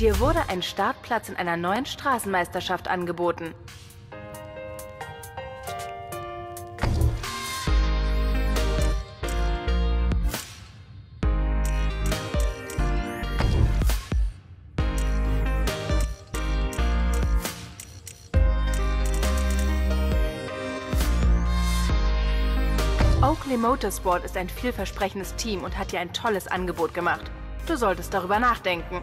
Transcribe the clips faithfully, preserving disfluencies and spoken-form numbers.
Dir wurde ein Startplatz in einer neuen Straßenmeisterschaft angeboten. Oakley Motorsport ist ein vielversprechendes Team und hat dir ein tolles Angebot gemacht. Du solltest darüber nachdenken.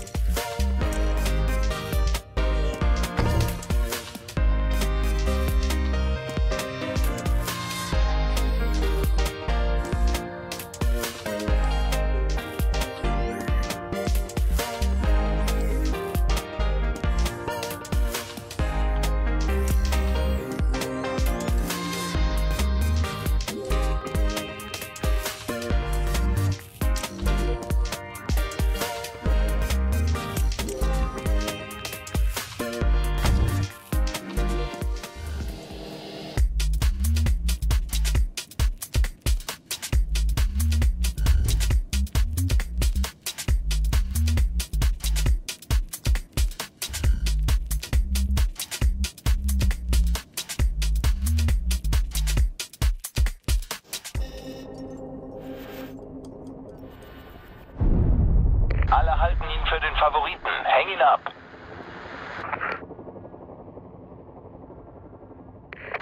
Alle halten ihn für den Favoriten. Häng ihn ab.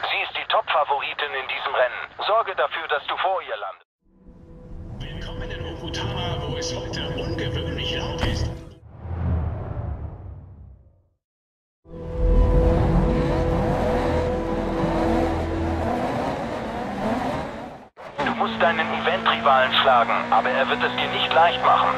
Sie ist die Top-Favoritin in diesem Rennen. Sorge dafür, dass du vor ihr landest. Willkommen in Okutama, wo es heute ungewöhnlich laut ist. Du musst deinen Event-Rivalen schlagen, aber er wird es dir nicht leicht machen.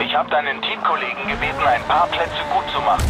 Ich habe deinen Teamkollegen gebeten, ein paar Plätze gut zu machen.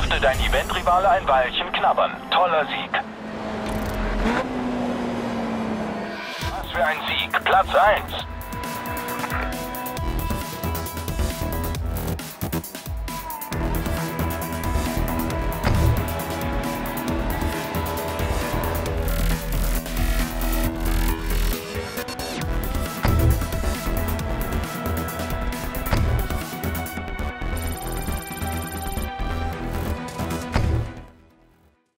dürfte dein Eventrivale ein Weilchen knabbern. Toller Sieg. Was für ein Sieg. Platz eins.